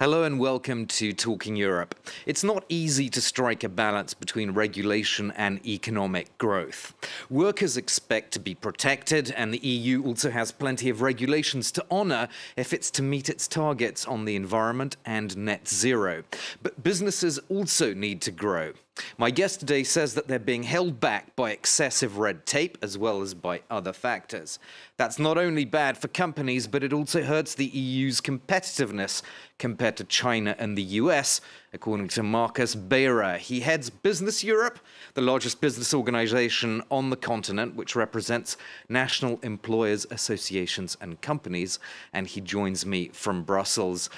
Hello and welcome to Talking Europe. It's not easy to strike a balance between regulation and economic growth. Workers expect to be protected, and the EU also has plenty of regulations to honour if it's to meet its targets on the environment and net zero. But businesses also need to grow. My guest today says that they're being held back by excessive red tape as well as by other factors. That's not only bad for companies, but it also hurts the EU's competitiveness compared to China and the US, according to Markus Beyrer. He heads Business Europe, the largest business organization on the continent, which represents national employers, associations and companies, and he joins me from Brussels.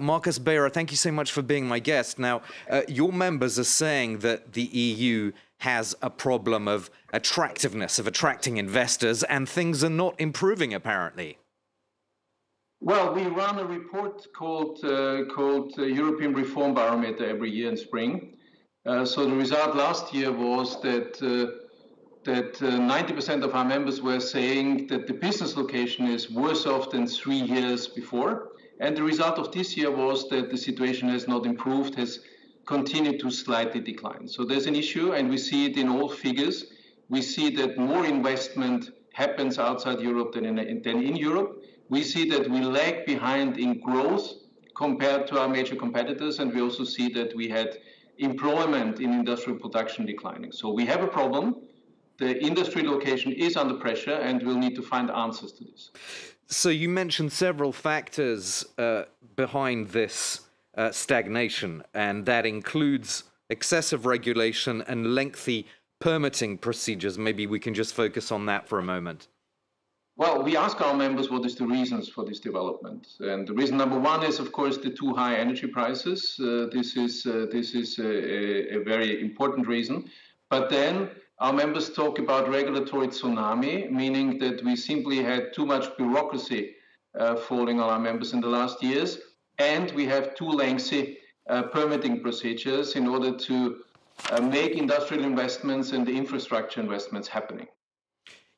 Markus Beyrer, thank you so much for being my guest. Now, your members are saying that the EU has a problem of attractiveness, of attracting investors, and things are not improving, apparently. Well, we run a report called European Reform Barometer every year in spring. So the result last year was that 90% of our members were saying that the business location is worse off than 3 years before. And the result of this year was that the situation has not improved, has continued to slightly decline. So there's an issue, and we see it in all figures. We see that more investment happens outside Europe than in Europe. We see that we lag behind in growth compared to our major competitors, and we also see that we had employment in industrial production declining. So we have a problem. The industry location is under pressure, and we'll need to find answers to this. So you mentioned several factors behind this stagnation, and that includes excessive regulation and lengthy permitting procedures. Maybe we can just focus on that for a moment. Well, we ask our members what is the reasons for this development, and the reason number one is, of course, the too high energy prices. This is a very important reason. But then our members talk about regulatory tsunami, meaning that we simply had too much bureaucracy falling on our members in the last years, and we have too lengthy permitting procedures in order to make industrial investments and the infrastructure investments happening.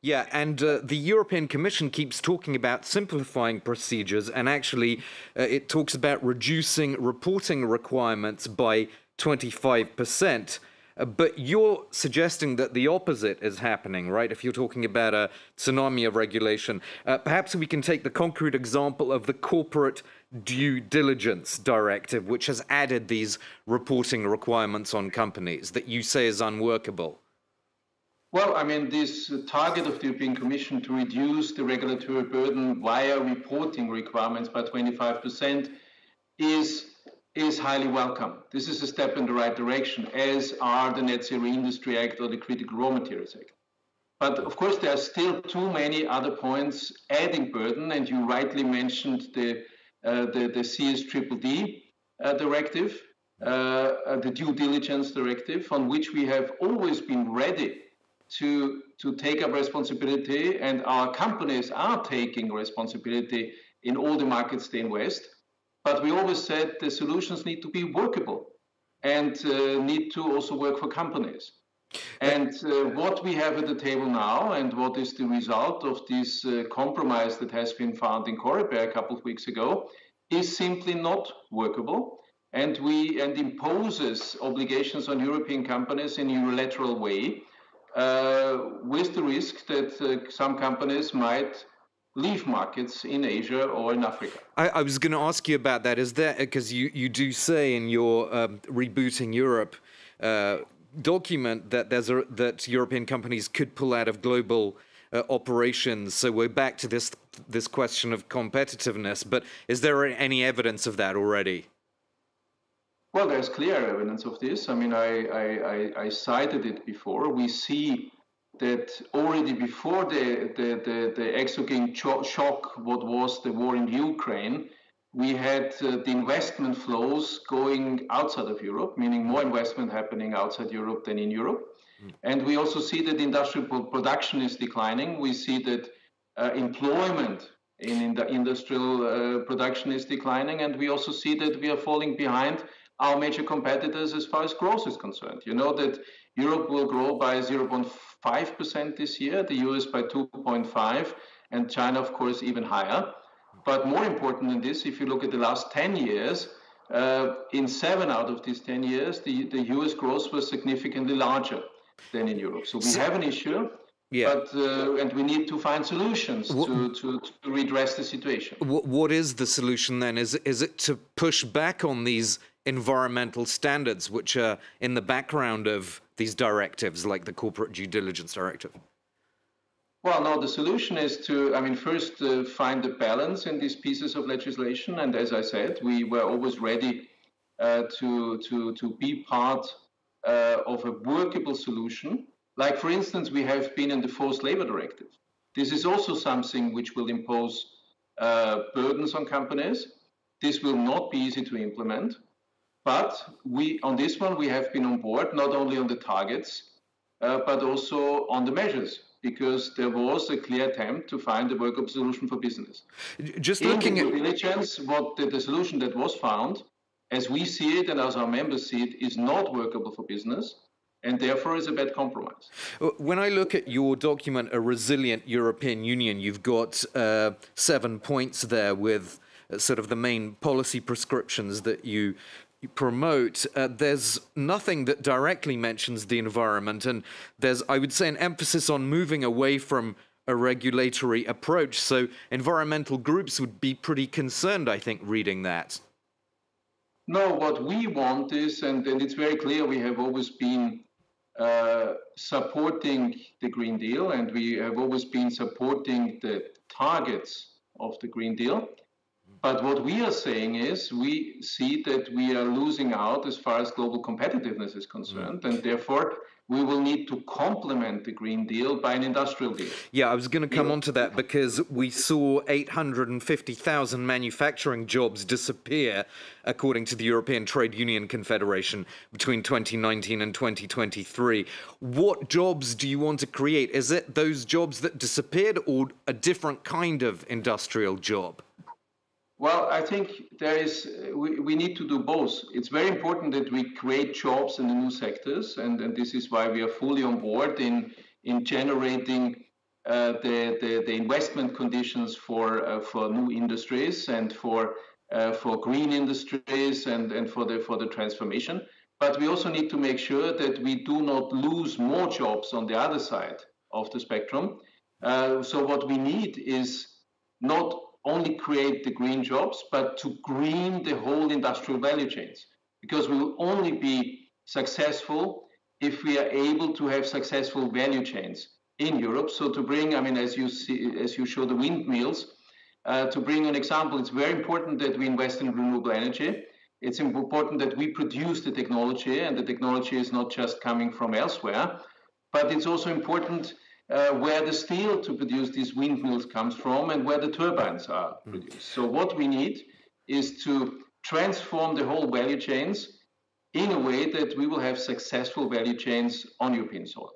Yeah, and the European Commission keeps talking about simplifying procedures, and actually it talks about reducing reporting requirements by 25%. But you're suggesting that the opposite is happening, right? If you're talking about a tsunami of regulation. Perhaps we can take the concrete example of the Corporate Due Diligence Directive, which has added these reporting requirements on companies that you say is unworkable. Well, I mean, this target of the European Commission to reduce the regulatory burden via reporting requirements by 25% is highly welcome. This is a step in the right direction, as are the Net Zero Industry Act or the Critical Raw Materials Act. But of course, there are still too many other points adding burden, and you rightly mentioned the CSDDD directive, the Due Diligence Directive, on which we have always been ready to take up responsibility, and our companies are taking responsibility in all the markets they invest. But we always said the solutions need to be workable and need to also work for companies. And what we have at the table now, and what is the result of this compromise that has been found in Coreper a couple of weeks ago, is simply not workable, and imposes obligations on European companies in a unilateral way, with the risk that some companies might leave markets in Asia or in Africa. I was going to ask you about that. Is there, because you do say in your Rebooting Europe document that that European companies could pull out of global operations. So we're back to this question of competitiveness. But is there any evidence of that already? Well, there's clear evidence of this. I mean, I cited it before. We see that already before the exogenous shock, what was the war in Ukraine, we had the investment flows going outside of Europe, meaning more investment happening outside Europe than in Europe. And we also see that industrial production is declining. We see that employment in the industrial production is declining. And we also see that we are falling behind our major competitors as far as growth is concerned. You know that Europe will grow by 0.5% this year, the US by 2.5%, and China, of course, even higher. But more important than this, if you look at the last 10 years, in 7 out of these 10 years, the US growth was significantly larger than in Europe. So we have an issue. Yeah. But, and we need to find solutions to redress the situation. What is the solution then? Is it to push back on these environmental standards which are in the background of these directives like the Corporate Due Diligence Directive? Well, no, the solution is to, I mean, first find a balance in these pieces of legislation. And as I said, we were always ready to be part of a workable solution. Like, for instance, we have been in the Forced Labor Directive. This is also something which will impose burdens on companies. This will not be easy to implement. But we, on this one, we have been on board, not only on the targets, but also on the measures, because there was a clear attempt to find a workable solution for business. Just looking at due diligence, what the solution that was found, as we see it and as our members see it, is not workable for business, and therefore is a bad compromise. When I look at your document, A Resilient European Union, you've got 7 points there with sort of the main policy prescriptions that you promote. There's nothing that directly mentions the environment, and there's, I would say, an emphasis on moving away from a regulatory approach. So environmental groups would be pretty concerned, I think, reading that. No, what we want is, and it's very clear, we have always been supporting the Green Deal, and we have always been supporting the targets of the Green Deal. But what we are saying is we see that we are losing out as far as global competitiveness is concerned, and therefore we will need to complement the Green Deal by an industrial deal. Yeah, I was going to come on to that, because we saw 850,000 manufacturing jobs disappear, according to the European Trade Union Confederation, between 2019 and 2023. What jobs do you want to create? Is it those jobs that disappeared, or a different kind of industrial job? Well, I think there is, we need to do both. It's very important that we create jobs in the new sectors, and this is why we are fully on board in generating the investment conditions for new industries and for green industries and for the transformation. But we also need to make sure that we do not lose more jobs on the other side of the spectrum. So what we need is not only create the green jobs, but to green the whole industrial value chains. Because we will only be successful if we are able to have successful value chains in Europe. So to bring, I mean, as you show the windmills, to bring an example, it's very important that we invest in renewable energy. It's important that we produce the technology, and the technology is not just coming from elsewhere, but it's also important where the steel to produce these windmills comes from and where the turbines are produced. So what we need is to transform the whole value chains in a way that we will have successful value chains on European soil.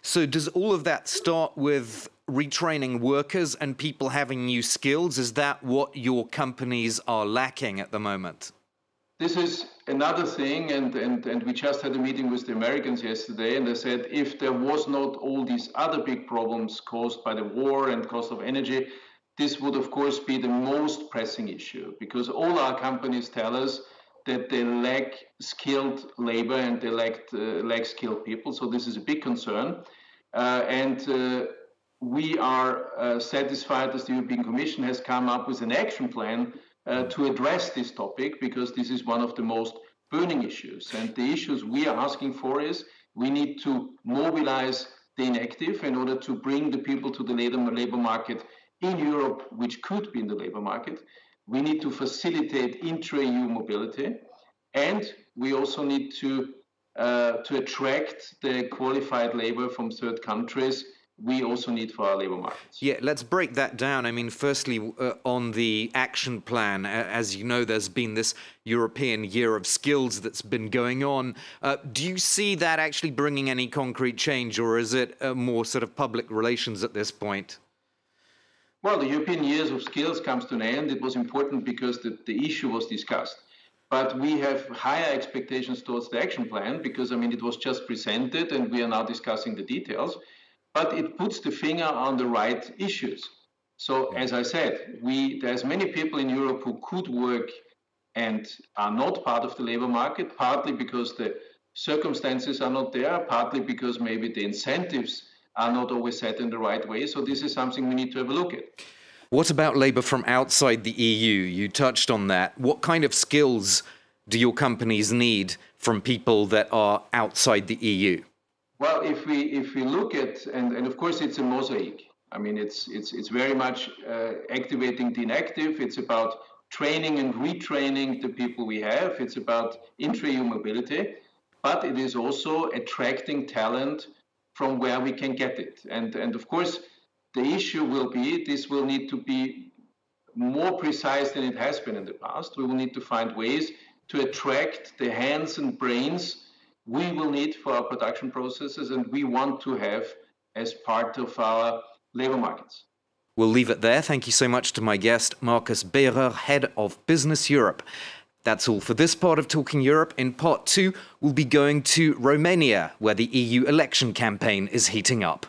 So does all of that start with retraining workers and people having new skills? Is that what your companies are lacking at the moment? This is another thing, and we just had a meeting with the Americans yesterday, and they said if there was not all these other big problems caused by the war and cost of energy, this would of course be the most pressing issue, because all our companies tell us that they lack skilled labor and they lack skilled people. So this is a big concern. We are satisfied that the European Commission has come up with an action plan to address this topic, because this is one of the most burning issues. And the issues we are asking for is we need to mobilize the inactive in order to bring the people to the labor market in Europe, which could be in the labor market. We need to facilitate intra-EU mobility, and we also need to attract the qualified labor from third countries we also need for our labour markets. Yeah, let's break that down. I mean, firstly, on the action plan, as you know, there's been this European Year of Skills that's been going on. Do you see that actually bringing any concrete change, or is it more sort of public relations at this point? Well, the European Years of Skills comes to an end. It was important because the issue was discussed. But we have higher expectations towards the action plan because, I mean, it was just presented and we are now discussing the details. But it puts the finger on the right issues. So, as I said, there's many people in Europe who could work and are not part of the labor market, partly because the circumstances are not there, partly because maybe the incentives are not always set in the right way. So this is something we need to have a look at. What about labor from outside the EU? You touched on that. What kind of skills do your companies need from people that are outside the EU? Well, if we look at, and of course it's a mosaic. I mean, it's very much activating the inactive. It's about training and retraining the people we have. It's about intra-EU mobility, but it is also attracting talent from where we can get it. And of course, the issue will be, this will need to be more precise than it has been in the past. We will need to find ways to attract the hands and brains we will need for our production processes and we want to have as part of our labor markets. We'll leave it there. Thank you so much to my guest, Markus Beyrer, Head of Business Europe. That's all for this part of Talking Europe. In part 2, we'll be going to Romania, where the EU election campaign is heating up.